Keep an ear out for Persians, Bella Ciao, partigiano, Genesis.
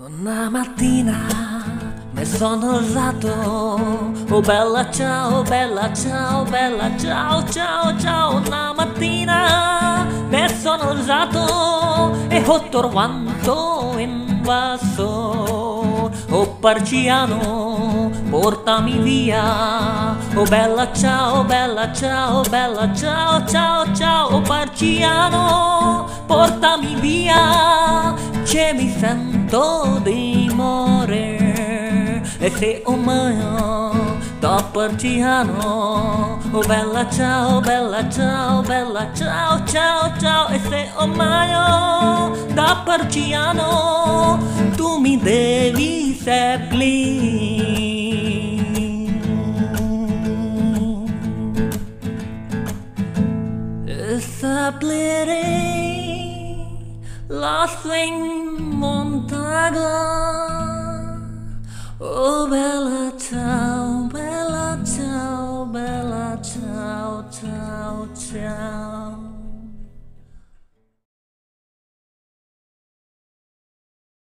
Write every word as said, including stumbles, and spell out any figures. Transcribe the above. Una mattina mi sono alzato, oh bella ciao, bella ciao, bella ciao, ciao, ciao. Una mattina mi sono alzato e ho trovato in vaso, oh parciano, portami via. Oh bella ciao, bella ciao, bella ciao, ciao, ciao, oh parciano, portami via, che mi sento di morire. E se omaio da partigiano, oh bella ciao, bella ciao, bella ciao, ciao, ciao. E se omaio da partigiano, tu mi devi seppellire. Seppellirei la sua montagna, oh bella ciao, bella ciao, bella ciao, ciao, ciao.